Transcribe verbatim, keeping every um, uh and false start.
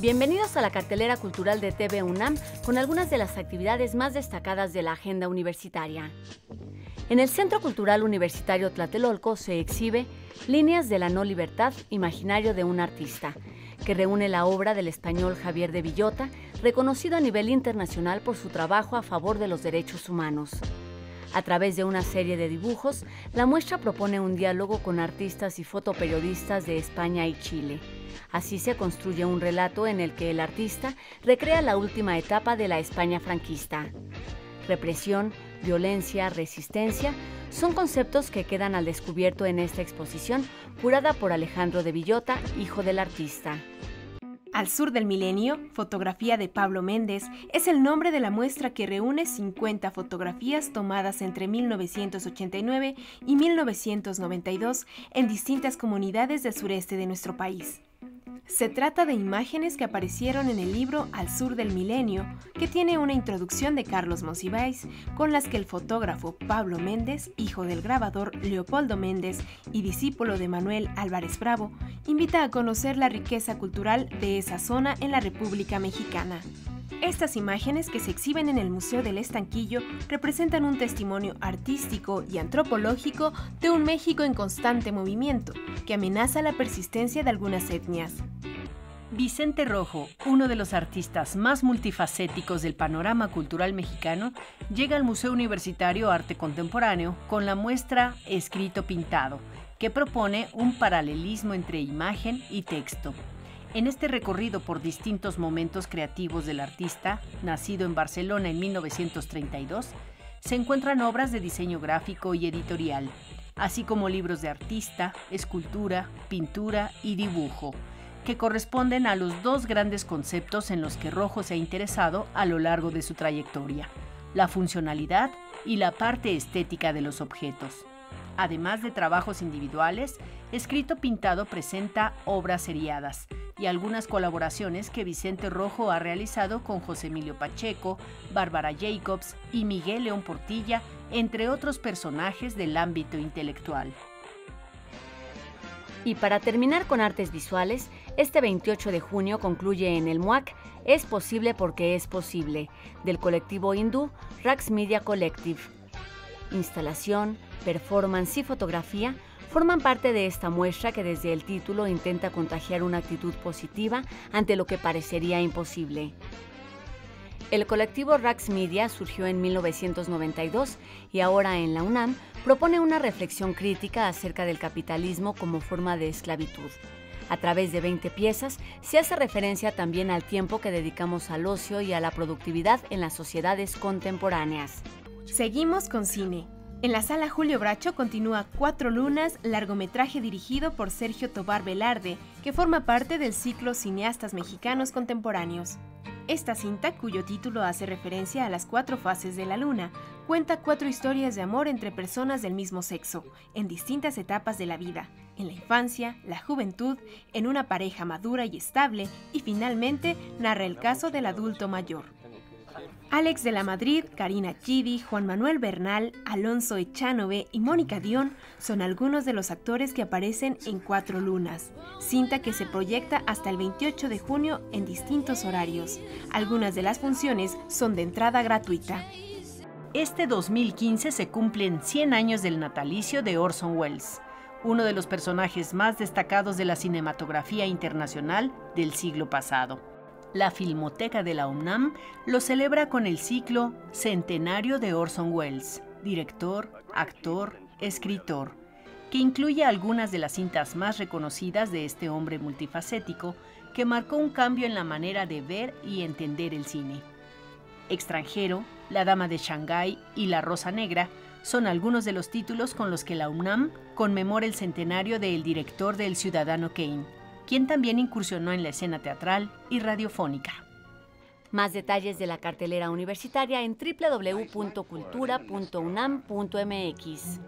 Bienvenidos a la cartelera cultural de T V UNAM con algunas de las actividades más destacadas de la agenda universitaria. En el Centro Cultural Universitario Tlatelolco se exhibe Líneas de la no libertad, imaginario de un artista, que reúne la obra del español Javier de Villota, reconocido a nivel internacional por su trabajo a favor de los derechos humanos. A través de una serie de dibujos, la muestra propone un diálogo con artistas y fotoperiodistas de España y Chile. Así se construye un relato en el que el artista recrea la última etapa de la España franquista. Represión, violencia, resistencia son conceptos que quedan al descubierto en esta exposición curada por Alejandro de Villota, hijo del artista. Al sur del milenio, fotografía de Pablo Méndez es el nombre de la muestra que reúne cincuenta fotografías tomadas entre mil novecientos ochenta y nueve y mil novecientos noventa y dos en distintas comunidades del sureste de nuestro país. Se trata de imágenes que aparecieron en el libro Al sur del milenio, que tiene una introducción de Carlos Monsiváis, con las que el fotógrafo Pablo Méndez, hijo del grabador Leopoldo Méndez y discípulo de Manuel Álvarez Bravo, invita a conocer la riqueza cultural de esa zona en la República Mexicana. Estas imágenes que se exhiben en el Museo del Estanquillo representan un testimonio artístico y antropológico de un México en constante movimiento, que amenaza la persistencia de algunas etnias. Vicente Rojo, uno de los artistas más multifacéticos del panorama cultural mexicano, llega al Museo Universitario Arte Contemporáneo con la muestra Escrito Pintado, que propone un paralelismo entre imagen y texto. En este recorrido por distintos momentos creativos del artista, nacido en Barcelona en mil novecientos treinta y dos, se encuentran obras de diseño gráfico y editorial, así como libros de artista, escultura, pintura y dibujo, que corresponden a los dos grandes conceptos en los que Rojo se ha interesado a lo largo de su trayectoria: la funcionalidad y la parte estética de los objetos. Además de trabajos individuales, Escrito Pintado presenta obras seriadas y algunas colaboraciones que Vicente Rojo ha realizado con José Emilio Pacheco, Bárbara Jacobs y Miguel León Portilla, entre otros personajes del ámbito intelectual. Y para terminar con artes visuales, este veintiocho de junio concluye en el MUAC Es posible porque es posible, del colectivo hindú Raqs Media Collective. Instalación, performance y fotografía forman parte de esta muestra que desde el título intenta contagiar una actitud positiva ante lo que parecería imposible. El colectivo Raqs Media surgió en mil novecientos noventa y dos y ahora en la UNAM propone una reflexión crítica acerca del capitalismo como forma de esclavitud. A través de veinte piezas se hace referencia también al tiempo que dedicamos al ocio y a la productividad en las sociedades contemporáneas. Seguimos con cine. En la sala Julio Bracho continúa Cuatro Lunas, largometraje dirigido por Sergio Tovar Velarde, que forma parte del ciclo Cineastas Mexicanos Contemporáneos. Esta cinta, cuyo título hace referencia a las cuatro fases de la luna, cuenta cuatro historias de amor entre personas del mismo sexo, en distintas etapas de la vida: en la infancia, la juventud, en una pareja madura y estable, y finalmente narra el caso del adulto mayor. Alex de la Madrid, Karina Chidi, Juan Manuel Bernal, Alonso Echanove y Mónica Dion son algunos de los actores que aparecen en Cuatro Lunas, cinta que se proyecta hasta el veintiocho de junio en distintos horarios. Algunas de las funciones son de entrada gratuita. Este dos mil quince se cumplen cien años del natalicio de Orson Welles, uno de los personajes más destacados de la cinematografía internacional del siglo pasado. La Filmoteca de la UNAM lo celebra con el ciclo Centenario de Orson Welles, director, actor, escritor, que incluye algunas de las cintas más reconocidas de este hombre multifacético que marcó un cambio en la manera de ver y entender el cine. Extranjero, La Dama de Shanghái y La Rosa Negra son algunos de los títulos con los que la UNAM conmemora el centenario del director del Ciudadano Kane, quien también incursionó en la escena teatral y radiofónica. Más detalles de la cartelera universitaria en doble u doble u doble u punto cultura punto unam punto m x.